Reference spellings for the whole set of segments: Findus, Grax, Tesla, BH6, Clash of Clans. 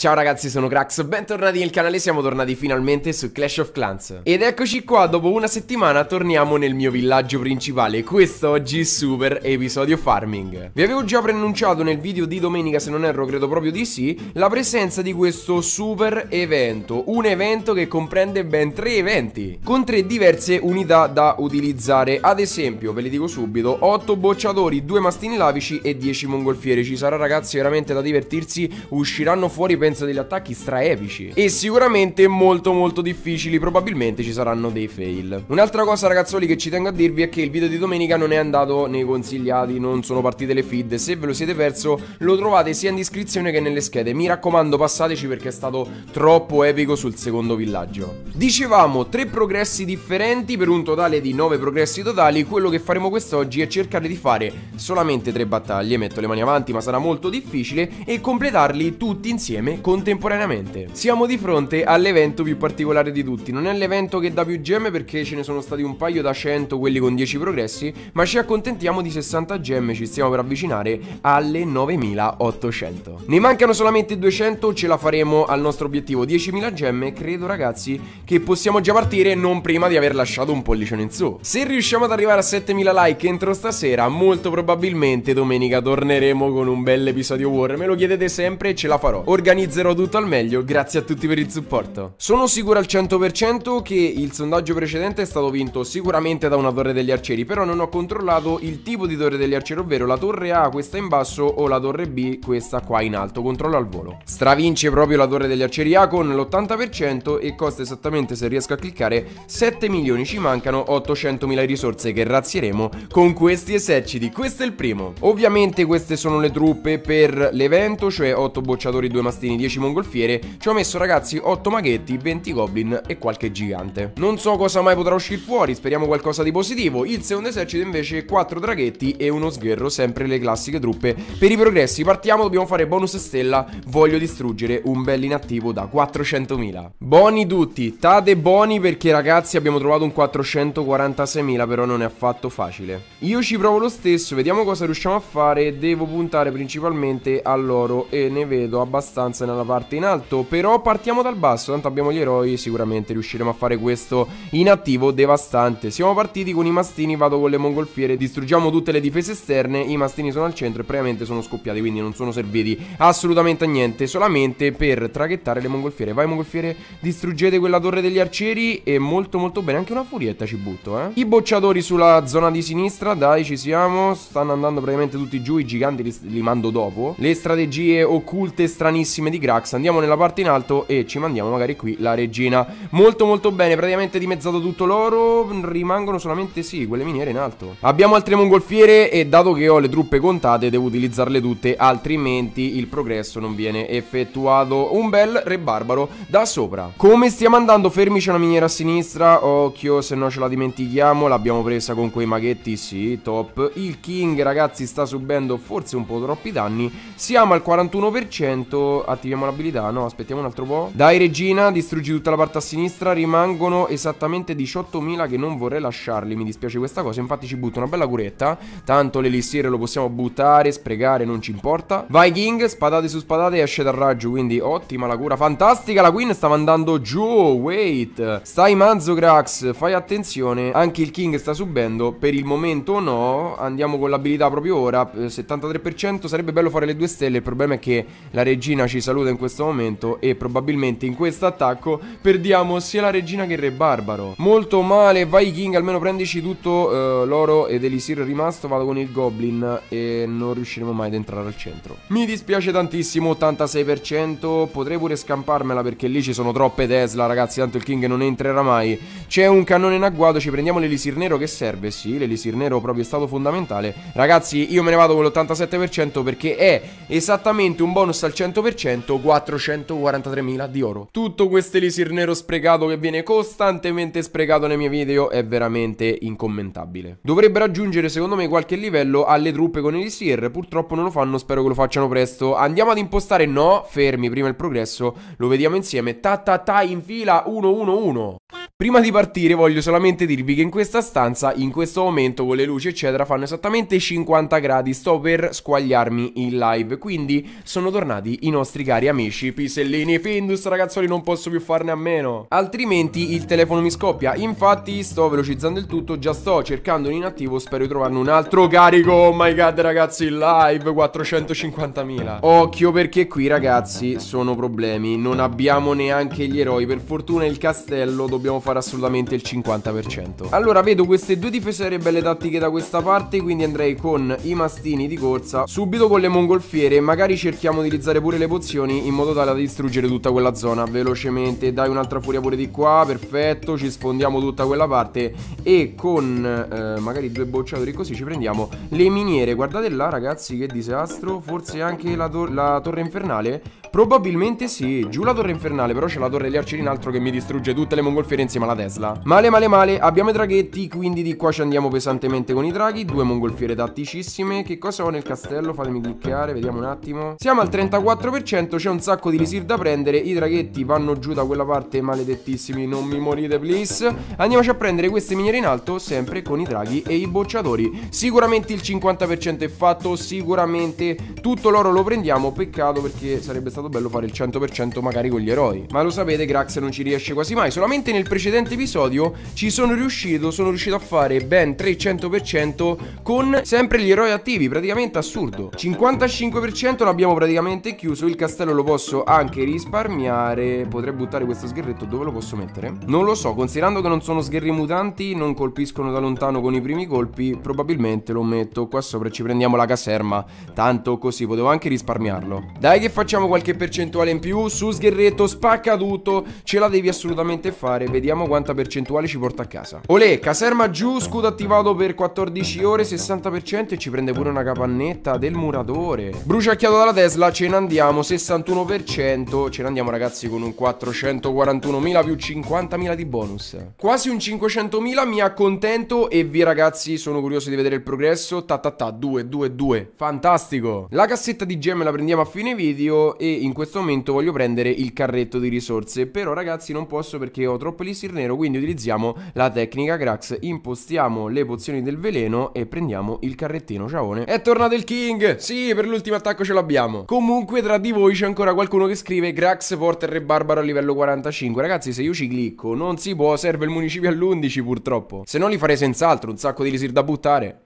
Ciao ragazzi, sono Grax, bentornati nel canale, siamo tornati finalmente su Clash of Clans. Ed eccoci qua, dopo una settimana torniamo nel mio villaggio principale. Quest'oggi super episodio farming. Vi avevo già preannunciato nel video di domenica, se non erro, credo proprio di sì, la presenza di questo super evento. Un evento che comprende ben 3 eventi, con 3 diverse unità da utilizzare. Ad esempio, ve le dico subito, 8 bocciatori, 2 mastini lavici e 10 mongolfiere. Ci sarà ragazzi veramente da divertirsi, usciranno fuori per degli attacchi straepici e sicuramente molto difficili. Probabilmente ci saranno dei fail. Un'altra cosa ragazzoli che ci tengo a dirvi è che il video di domenica non è andato nei consigliati, non sono partite le feed. Se ve lo siete perso lo trovate sia in descrizione che nelle schede. Mi raccomando, passateci perché è stato troppo epico sul secondo villaggio. Dicevamo 3 progressi differenti per un totale di 9 progressi totali. Quello che faremo quest'oggi è cercare di fare solamente 3 battaglie, metto le mani avanti ma sarà molto difficile, e completarli tutti insieme contemporaneamente. Siamo di fronte all'evento più particolare di tutti. Non è l'evento che dà più gemme perché ce ne sono stati un paio da 100, quelli con 10 progressi, ma ci accontentiamo di 60 gemme. Ci stiamo per avvicinare alle 9800. Ne mancano solamente 200, ce la faremo al nostro obiettivo, 10.000 gemme. Credo ragazzi che possiamo già partire, non prima di aver lasciato un pollicione in su. Se riusciamo ad arrivare a 7.000 like entro stasera, molto probabilmente domenica torneremo con un bel episodio war. Me lo chiedete sempre e ce la farò. Organizzerò tutto al meglio, grazie a tutti per il supporto. Sono sicuro al 100% che il sondaggio precedente è stato vinto sicuramente da una torre degli arcieri, però non ho controllato il tipo di torre degli arcieri, ovvero la torre A, questa in basso, o la torre B, questa qua in alto. Controllo al volo. Stravince proprio la torre degli arcieri A con l'80% e costa esattamente, se riesco a cliccare, 7 milioni, ci mancano 800.000 risorse che razzieremo con questi eserciti. Questo è il primo. Ovviamente queste sono le truppe per l'evento, cioè 8 bocciatori, 2 mastini, 10 mongolfiere. Ci ho messo ragazzi 8 maghetti, 20 goblin e qualche gigante. Non so cosa mai potrà uscire fuori, speriamo qualcosa di positivo. Il secondo esercito invece 4 draghetti e uno sgherro, sempre le classiche truppe per i progressi. Partiamo, dobbiamo fare bonus stella, voglio distruggere un bel inattivo da 400.000. Buoni tutti, tate buoni, perché ragazzi abbiamo trovato un 446.000, però non è affatto facile. Io ci provo lo stesso, vediamo cosa riusciamo a fare. Devo puntare principalmente all'oro e ne vedo abbastanza nella parte in alto, però partiamo dal basso, tanto abbiamo gli eroi, sicuramente riusciremo a fare questo inattivo devastante. Siamo partiti con i mastini, vado con le mongolfiere, distruggiamo tutte le difese esterne. I mastini sono al centro e previamente sono scoppiati, quindi non sono serviti assolutamente a niente, solamente per traghettare le mongolfiere. Vai mongolfiere, distruggete quella torre degli arcieri e molto bene. Anche una furietta ci butto, eh. I bocciatori sulla zona di sinistra, dai ci siamo. Stanno andando praticamente tutti giù, i giganti li mando dopo. Le strategie occulte stranissime di Grax. Andiamo nella parte in alto e ci mandiamo magari qui la regina. Molto bene, praticamente dimezzato tutto l'oro. Rimangono solamente, sì, quelle miniere in alto. Abbiamo altre mongolfiere e dato che ho le truppe contate devo utilizzarle tutte, altrimenti il progresso non viene effettuato. Un bel re barbaro da sopra. Come stiamo andando? Fermi, c'è una miniera a sinistra, occhio, se no ce la dimentichiamo. L'abbiamo presa con quei maghetti, sì, top. Il king ragazzi sta subendo forse un po' troppi danni, siamo al 41%. Attiviamo l'abilità, no, aspettiamo un altro po'. Dai regina, distruggi tutta la parte a sinistra. Rimangono esattamente 18.000, che non vorrei lasciarli, mi dispiace questa cosa. Infatti ci butto una bella curetta, tanto l'elissir lo possiamo buttare, sprecare, non ci importa. Vai king, spadate su spadate, esce dal raggio, quindi ottima la cura, fantastica. La queen stava andando giù, wait, stai manzo Grax, fai attenzione. Anche il king sta subendo, per il momento no. Andiamo con l'abilità proprio ora, 73%, sarebbe bello fare le 2 stelle. Il problema è che la regina ci saluta in questo momento e probabilmente in questo attacco perdiamo sia la regina che il re barbaro. Molto male. Vai king, almeno prendici tutto l'oro ed elisir rimasto. Vado con il goblin e non riusciremo mai ad entrare al centro, mi dispiace tantissimo. 86%, potrei pure scamparmela perché lì ci sono troppe tesla ragazzi, tanto il king non entrerà mai. C'è un cannone in agguato, ci prendiamo l'elisir nero che serve, sì, l'elisir nero proprio è stato fondamentale. Ragazzi io me ne vado con l'87% perché è esattamente un bonus al 100%, 443.000 di oro. Tutto questo elisir nero sprecato, che viene costantemente sprecato nei miei video, è veramente incommentabile. Dovrebbero aggiungere secondo me qualche livello alle truppe con elisir, purtroppo non lo fanno, spero che lo facciano presto. Andiamo ad impostare, no, fermi, prima il progresso, lo vediamo insieme. Ta ta ta in fila, 1 1 1. Prima di partire voglio solamente dirvi che in questa stanza, in questo momento, con le luci eccetera, fanno esattamente 50 gradi. Sto per squagliarmi in live, quindi sono tornati i nostri cari amici pisellini Findus, ragazzoli, non posso più farne a meno, altrimenti il telefono mi scoppia. Infatti sto velocizzando il tutto, già sto cercando un inattivo, spero di trovarne un altro carico. Oh my god ragazzi, in live 450.000. Occhio perché qui ragazzi sono problemi, non abbiamo neanche gli eroi, per fortuna il castello dobbiamo fare assolutamente il 50%. Allora vedo queste due difensori belle tattiche da questa parte, quindi andrei con i mastini di corsa subito con le mongolfiere. Magari cerchiamo di utilizzare pure le pozioni in modo tale da distruggere tutta quella zona velocemente. Dai, un'altra furia pure di qua, perfetto, ci sfondiamo tutta quella parte e con magari due bocciatori così ci prendiamo le miniere. Guardate là ragazzi che disastro. Forse anche la torre infernale, probabilmente sì, giù la torre infernale. Però c'è la torre degli arcieri in alto che mi distrugge tutte le mongolfiere insieme alla Tesla. Male male male. Abbiamo i draghetti, quindi di qua ci andiamo pesantemente con i draghi. Due mongolfiere tatticissime. Che cosa ho nel castello? Fatemi cliccare, vediamo un attimo. Siamo al 34%, c'è un sacco di risir da prendere. I draghetti vanno giù da quella parte, maledettissimi, non mi morite please. Andiamoci a prendere queste miniere in alto, sempre con i draghi e i bocciatori. Sicuramente il 50% è fatto, sicuramente tutto l'oro lo prendiamo. Peccato perché sarebbe stato bello fare il 100% magari con gli eroi, ma lo sapete Grax non ci riesce quasi mai. Solamente nel precedente episodio ci sono riuscito, a fare ben 300% con sempre gli eroi attivi, praticamente assurdo. 55% l'abbiamo praticamente chiuso, il castello lo posso anche risparmiare. Potrei buttare questo sgherretto, dove lo posso mettere? Non lo so, considerando che non sono sgherri mutanti, non colpiscono da lontano con i primi colpi, probabilmente lo metto qua sopra e ci prendiamo la caserma, tanto così potevo anche risparmiarlo. Dai che facciamo qualche percentuale in più, su sgherretto spacca tutto, ce la devi assolutamente fare. Vediamo quanta percentuale ci porta a casa. Olè, caserma giù, scudo attivato per 14 ore, 60%, e ci prende pure una capannetta del muratore. Bruciacchiato dalla Tesla, ce ne andiamo, 61%, ce ne andiamo ragazzi con un 441.000 più 50.000 di bonus, quasi un 500.000, mi accontento. E vi ragazzi sono curioso di vedere il progresso. Ta ta ta, 2 2 2, fantastico. La cassetta di gemme la prendiamo a fine video e in questo momento voglio prendere il carretto di risorse, però ragazzi non posso perché ho troppo elixir nero, quindi utilizziamo la tecnica Grax, impostiamo le pozioni del veleno e prendiamo il carrettino. Ciaone, è tornato il king, sì, per l'ultimo attacco ce l'abbiamo. Comunque tra di voi c'è ancora qualcuno che scrive Grax porta il re barbaro a livello 45. Ragazzi se io ci clicco non si può, serve il municipio all'11 purtroppo, se no li farei senz'altro, un sacco di elixir da buttare.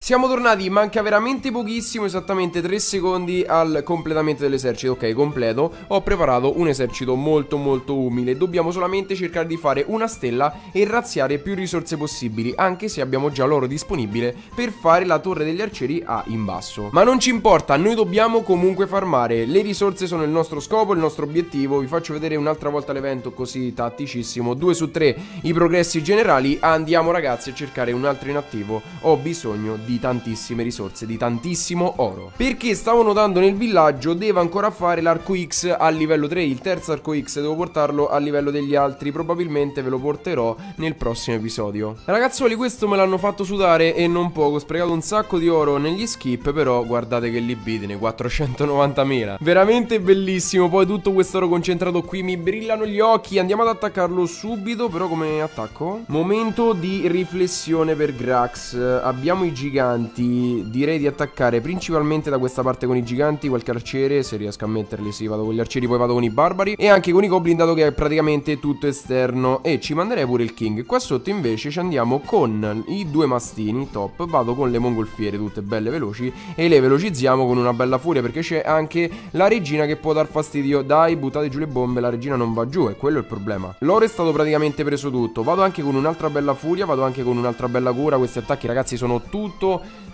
Siamo tornati, manca veramente pochissimo, esattamente 3 secondi al completamento dell'esercito. Ok, completo. Ho preparato un esercito molto umile. Dobbiamo solamente cercare di fare una stella e razziare più risorse possibili, anche se abbiamo già l'oro disponibile per fare la torre degli arcieri a in basso. Ma non ci importa, noi dobbiamo comunque farmare. Le risorse sono il nostro scopo, il nostro obiettivo. Vi faccio vedere un'altra volta l'evento così tatticissimo. 2 su 3 i progressi generali. Andiamo ragazzi a cercare un altro inattivo. Ho bisogno di tantissime risorse, di tantissimo oro, perché stavo notando nel villaggio devo ancora fare l'arco X a livello 3, il terzo arco X devo portarlo a livello degli altri, probabilmente ve lo porterò nel prossimo episodio. Ragazzoli questo me l'hanno fatto sudare e non poco, ho sprecato un sacco di oro negli skip, però guardate che libidine, 490.000, veramente bellissimo. Poi tutto questo oro concentrato qui, mi brillano gli occhi. Andiamo ad attaccarlo subito, però come attacco? Momento di riflessione per Grax, abbiamo i giganti, direi di attaccare principalmente da questa parte con i giganti, qualche arciere se riesco a metterli, sì, vado con gli arcieri, poi vado con i barbari e anche con i goblin dato che è praticamente tutto esterno, e ci manderei pure il king. Qua sotto invece ci andiamo con i due mastini, top, vado con le mongolfiere tutte belle veloci e le velocizziamo con una bella furia perché c'è anche la regina che può dar fastidio. Dai, buttate giù le bombe, la regina non va giù e quello è il problema. L'oro è stato praticamente preso tutto, vado anche con un'altra bella furia, vado anche con un'altra bella cura. Questi attacchi ragazzi sono tutto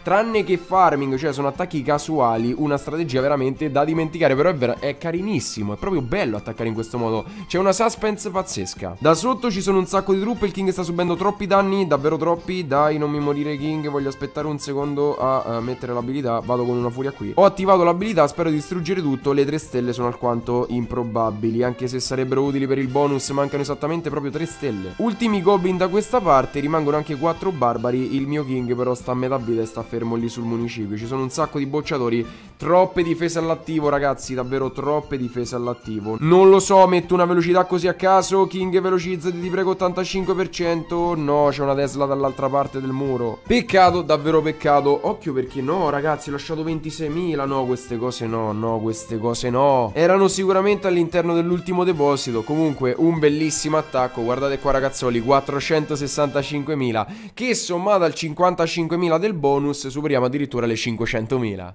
tranne che farming, cioè sono attacchi casuali, una strategia veramente da dimenticare, però è carinissimo, è proprio bello attaccare in questo modo, c'è una suspense pazzesca. Da sotto ci sono un sacco di truppe, il king sta subendo troppi danni, davvero troppi. Dai, non mi morire king, voglio aspettare un secondo a mettere l'abilità, vado con una furia qui, ho attivato l'abilità, spero di distruggere tutto. Le tre stelle sono alquanto improbabili, anche se sarebbero utili per il bonus, mancano esattamente proprio 3 stelle. Ultimi goblin da questa parte, rimangono anche 4 barbari, il mio king però sta a metà vita e sta fermo fermo lì sul municipio. Ci sono un sacco di bocciatori, troppe difese all'attivo, ragazzi, davvero troppe difese all'attivo. Non lo so, metto una velocità così a caso. King, velocizzati ti prego, 85%. No, c'è una Tesla dall'altra parte del muro. Peccato, davvero peccato. Occhio perché no, ragazzi, ho lasciato 26.000. No, queste cose no, no, queste cose no. Erano sicuramente all'interno dell'ultimo deposito. Comunque un bellissimo attacco. Guardate qua, ragazzoli, 465.000 che sommata al 55.000 del bonus superiamo addirittura le 500.000.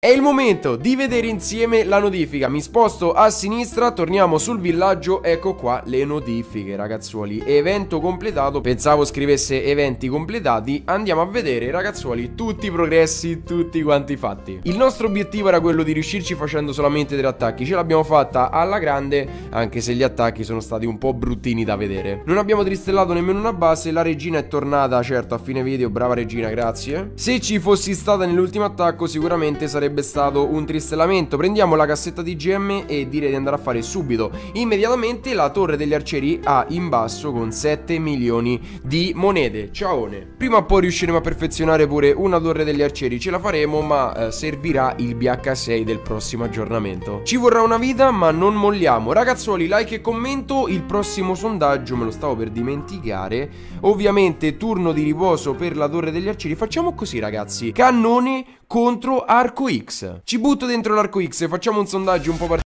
È il momento di vedere insieme la notifica. Mi sposto a sinistra, torniamo sul villaggio, ecco qua le notifiche, ragazzuoli. Evento completato, pensavo scrivesse eventi completati. Andiamo a vedere, ragazzuoli, tutti i progressi, tutti quanti fatti. Il nostro obiettivo era quello di riuscirci facendo solamente 3 attacchi. Ce l'abbiamo fatta alla grande, anche se gli attacchi sono stati un po' bruttini da vedere. Non abbiamo tristellato nemmeno una base. La regina è tornata, certo, a fine video. Brava regina, grazie. Se ci fossi stata nell'ultimo attacco sicuramente sarebbe stato un tristellamento. Prendiamo la cassetta di GM e direi di andare a fare subito, immediatamente, la torre degli arcieri A in basso con 7 milioni di monete. Ciaone. Prima o poi riusciremo a perfezionare pure una torre degli arcieri, ce la faremo, ma servirà il BH6 del prossimo aggiornamento. Ci vorrà una vita, ma non molliamo. Ragazzuoli, like e commento. Il prossimo sondaggio me lo stavo per dimenticare. Ovviamente turno di riposo per la torre degli arcieri. Facciamo così, ragazzi, cannone contro arco X. Ci butto dentro l'arco X e facciamo un sondaggio un po' particolare.